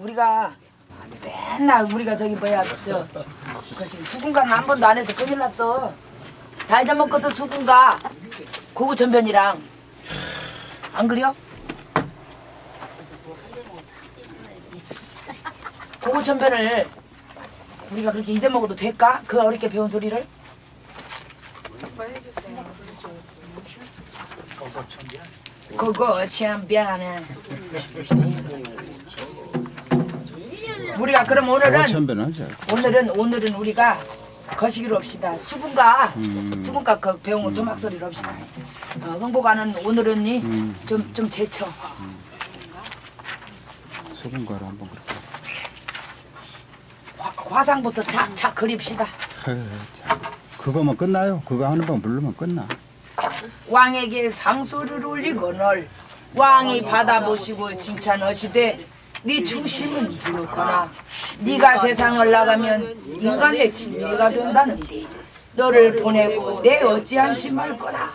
우리가 맨날 우리가 저기 뭐야 저 그것이 수궁가는 한 번도 안 해서 큰일 났어. 다 잊어먹고서 수궁가 고고천변이랑 안 그려? 고고천변을 우리가 그렇게 잊어먹어도 될까? 그 어렵게 배운 소리를? 해주세요. 고고천변은 우리가 그럼 오늘은 우리가 거시기로 합시다. 수궁가 그 배운 거 도막 소리로 합시다. 흥보가는 오늘은 좀 제쳐. 수궁가를 한번 그렇게 화상부터 착착 그립시다. 그거면 끝나요. 그거 하는 번 부르면 끝나. 왕에게 상소를 올리거늘 왕이 받아보시고 칭찬하시되 네 중심은 지놓거나 네가 세상을 나가면 인간의 침례가 된다는데 너를 보내고 내 어찌한 심할거나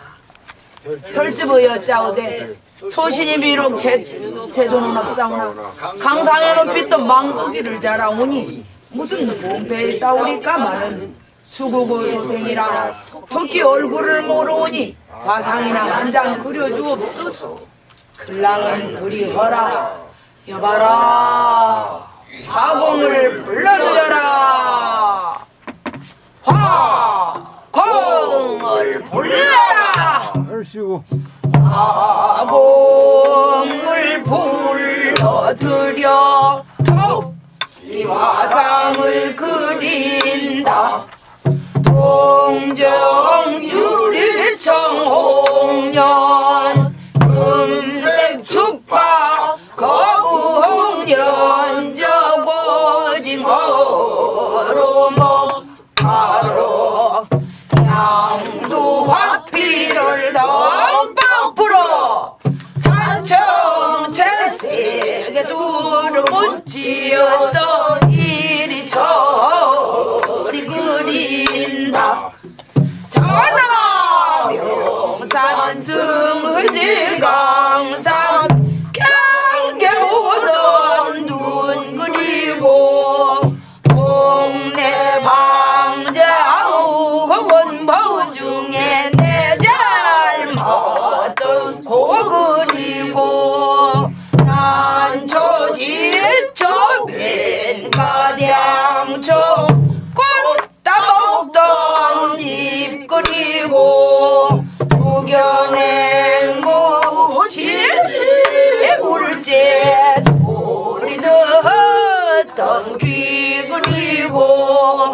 혈주부여 짜오되 소신이 비록 제조는 없사오나 강상에 높이던 망고기를 자라오니 무슨 본패에 싸우리까 말은 수구구 소생이라 토끼 얼굴을 모르오니 화상이나 한 장 그려주옵소서. 글랑은 그리허라 여봐라 화공을 불러들여라 화공을 불러라 화공을 불러들여 토끼 화상을 그린다 동정유리청홍년 금색주파 거부홍년저고징어로목 바로 양두화피를 덤벙 풀어 한청채색에 두루 묻히어서 이리 저리 그린다. 전하 명산 승지강산 경계오던 눈 그리고 동네 방자우공원 보중에 내 잘못던 고 그리고 난 조지초 빈가량초 그리고 구견행구 질질물제 소리 듣던 귀 그리고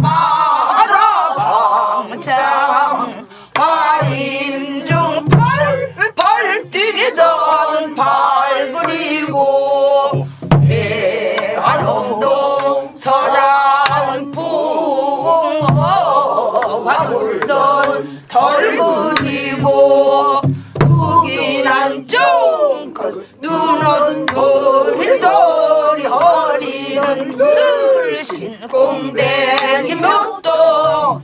마라방창 화림중 펄펄 뛰던 팔 그리고 회한홍동 서랑풍어화물던 덜 그리고 우기난 쫑긋 눈은 도리도리 허리는 들신 공댕이 몇도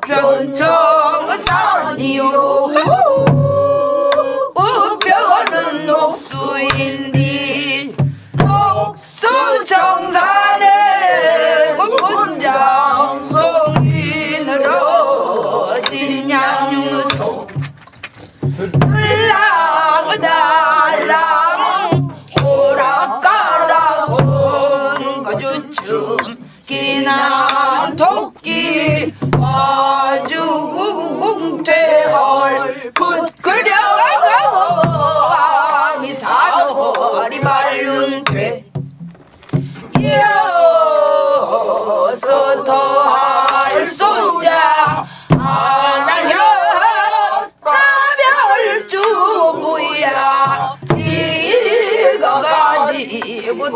자편청산이요 우편은 녹수인디 녹수정산에 문장송인으로 어딘 양유소 달랑 오락가락 온거주춤 기난 토끼 아주궁궁퇴얼 붓그려가 미사노리 말룬퇴 이어서 더할 손자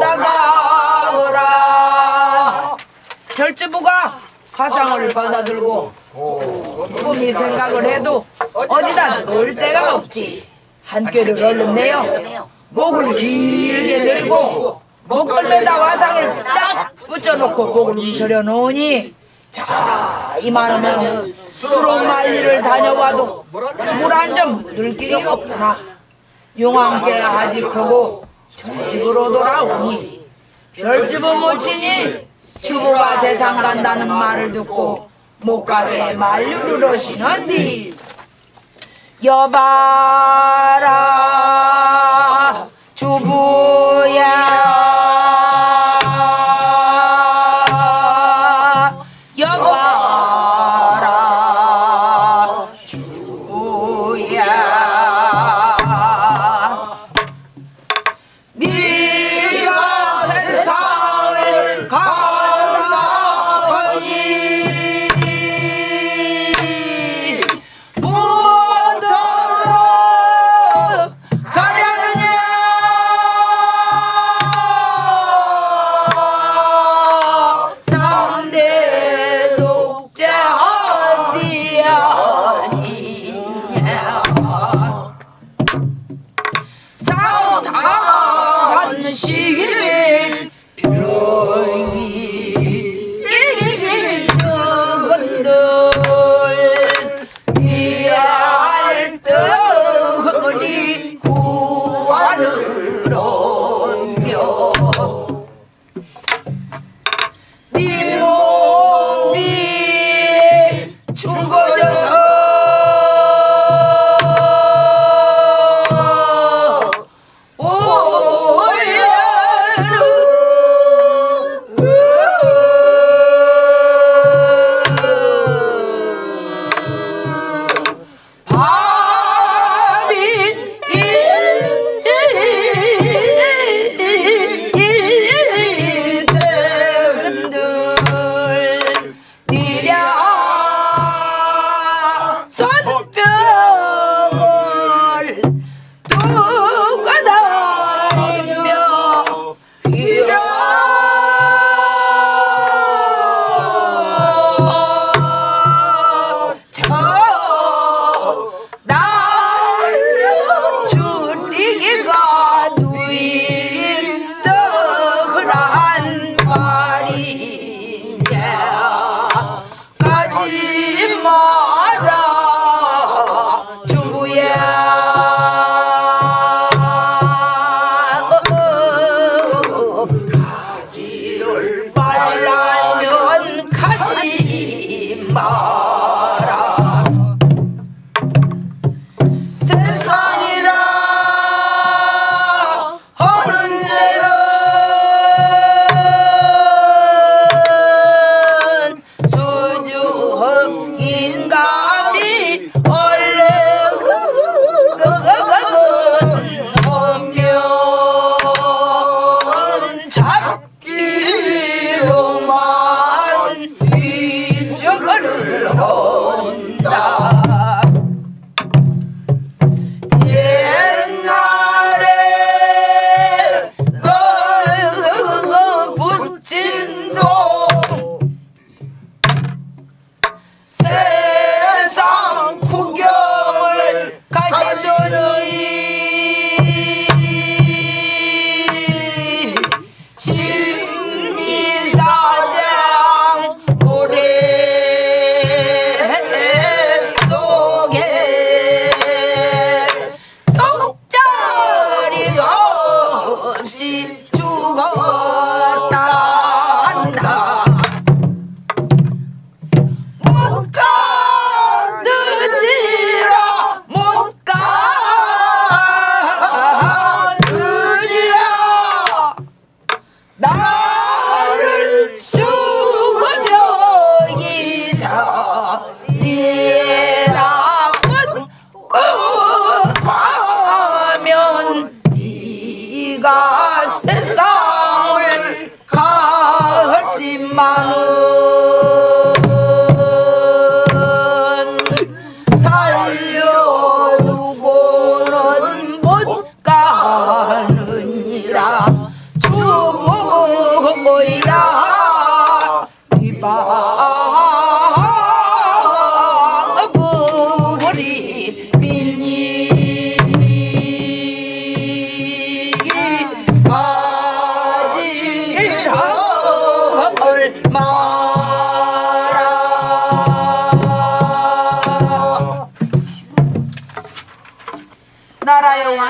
나가거라. 별주부가 화상을 받아들고 곰이 생각을 해도 어디다 놓을 데가 없지. 한 꾀를 얼른 내요. 목을 길게 들고 목걸매다 화상을 딱 붙여놓고 목을 움츠려 놓으니 자 이만하면 수로 만리를 다녀와도 물 한 점 물길 길이 없구나. 용왕께 하지 크고 정집으로 돌아오니 별집은 못 치니 주부가 세상 간다는 말을 듣고 못 가게 만류를 하시는디. 여봐라 주부야,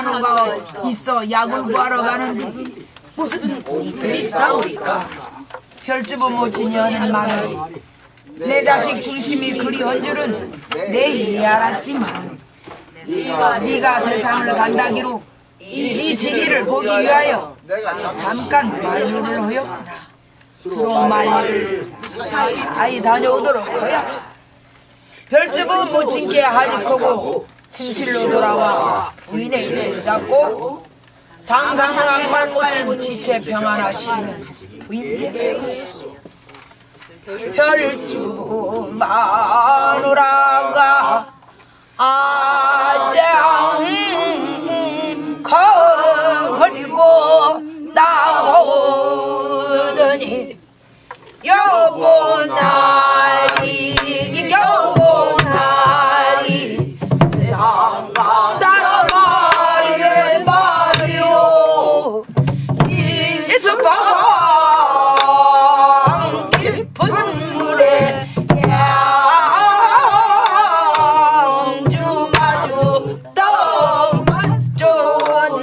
가는 거 있어. 약을 구하러 가는 무슨 일이 싸우니까 혈주부 모친이 하는 말을 내 자식 중심이 그리한 줄은 내 이미 알았지만 네가 세상을 간다기로 이 지리를 보기 위하여 잠깐 말리를 허였구나. 서로 말리를 사이 다녀오도록 하야. 별주부 모친께 하직하고 침실로 돌아와 부인의 일을 잡고 당상왕만 모친 지체 평안하시는 부인께 별주부 마누라가 아장 걸리고 나오더니 여보나리 상방다 머리를 봐요. 이스방 깊은 물에 양주마주 떠맞춘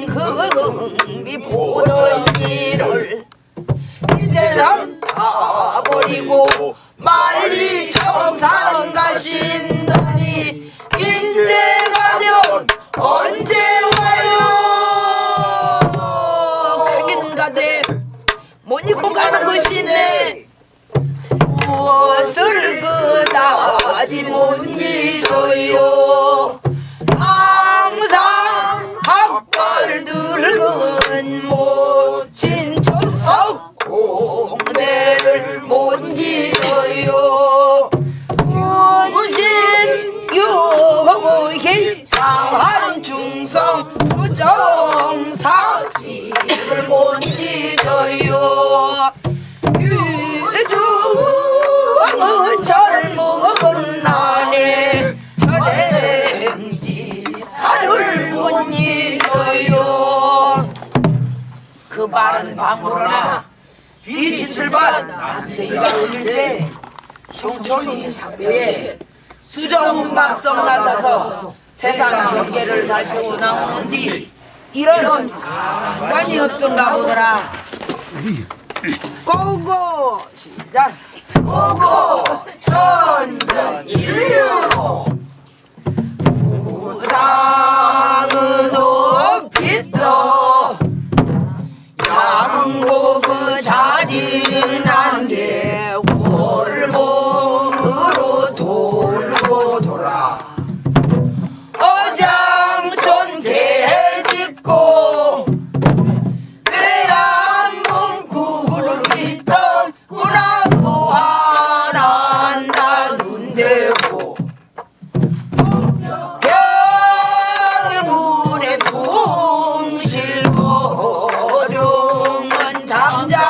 흥미 보던 일을 이제는 다 버리고 빨리 청산 가신다니 인제 가면 언제 와요. 가긴 가되 못 잊고 가는 것이네. 무엇을 그다지 못 잊어요. 항상 학벌 늙은 모친 초석 공내를 못 잊어요. 무신 유혹의 장한 중성 부정사실을 못지어요. 유주왕은 젊은 난에 저대지사를 못지어요. 그 말은 방구로나 뒤신술반 남세가 울릴세. 총총이 장벽에 수정문박성 나서서 세상 경계를 살펴고 나오는 뒤 이런 간간이 없던가 보더라. 고고 시작. 고고천변 인류로 우상은 높이떠 양고그 자진한 게 골목으로 돌고 돌아 어장촌 개짓고 외양봉 구부를 믿던 구나무 하나 나눈대고 병의 문에 둥실고 어룡은 잠자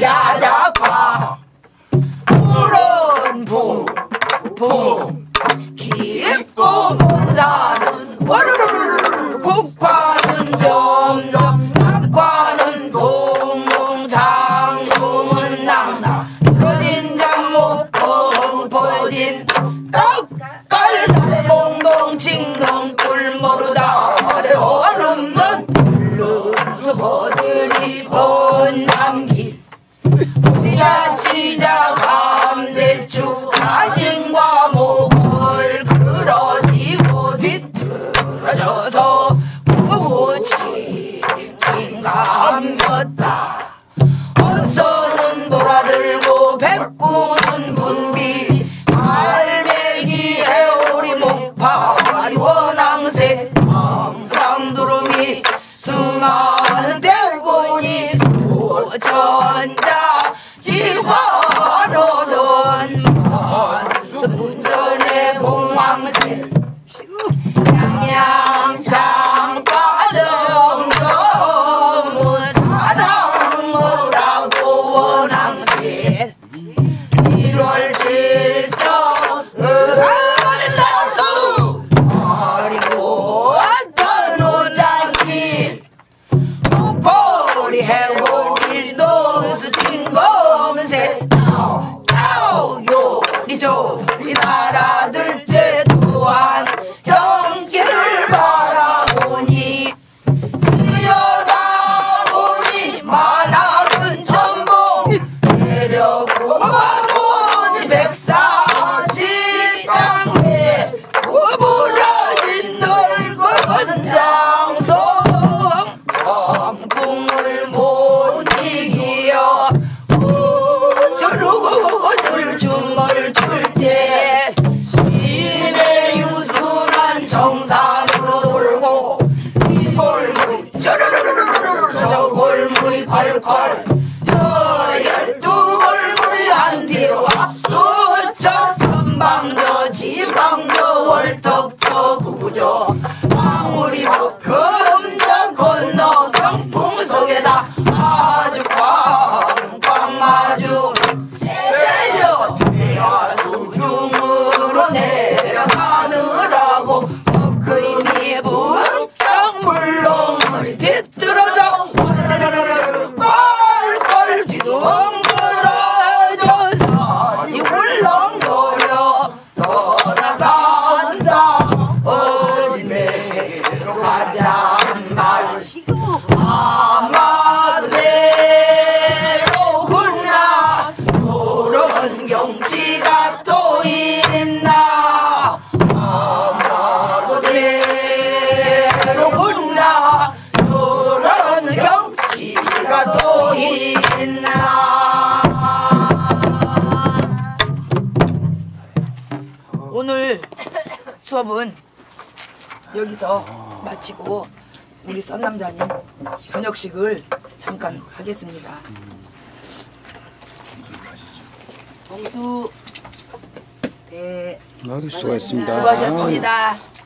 야자파 우른부 붐 깊고 문사는 우르르르 국화는 점점 낙화는 동동 장음은 낭낭 늘어진 잠목 펑퍼진 떡갈 달봉동 칭농 꿀모르다 어려움는 불른수버들이 번남기 우리야 치자 감대추 가진과 목을 그러지고 뒤틀어져서 고고침침감겼다 어서는 돌아들고 백구는 분비 알매기 해오리 목파 원앙새 황상두루미 승하는 대군이 수천자 기화로던 만수문전의 봉황새 양양장 빠져요 너무 사랑 없다고 원앙새 1월 7서 의한나수 어리고 왔던 오장님 목포리 해오길 노수진거 요리조 이 나라 둘째 또한 경기를 바라보니 지어다보니 만학은 전봉 내려고 보니 백사지 땅에 구부러진 넓은 장소 광풍을 못 이기어 주물출제 시내 유순한 정상으로 돌고 이 골물이 쩌르르르르르 저 골물이 콸콸 저 열두 골물이 한 뒤로 합수쳐 전방저 지방저 월턱저 구부저 방울이 금저 건너 병풍 속에다 아주 꽝꽝 마주 내려가느라고 헛그이니 부쩍 물렁을 뒤틀어져 뻘뻘 뒤둥그러져 산이 울렁거려 떠나간다 어디로 가자 말 아마도로구나 그런 경치가 또 있나 아마도로구나 그런 경치가 또 있나 오늘 수업은 여기서 마치고 우리 썬남자님 저녁식을 잠깐 하겠습니다. 봉수 네. 수고하셨습니다. 수고하셨습니다.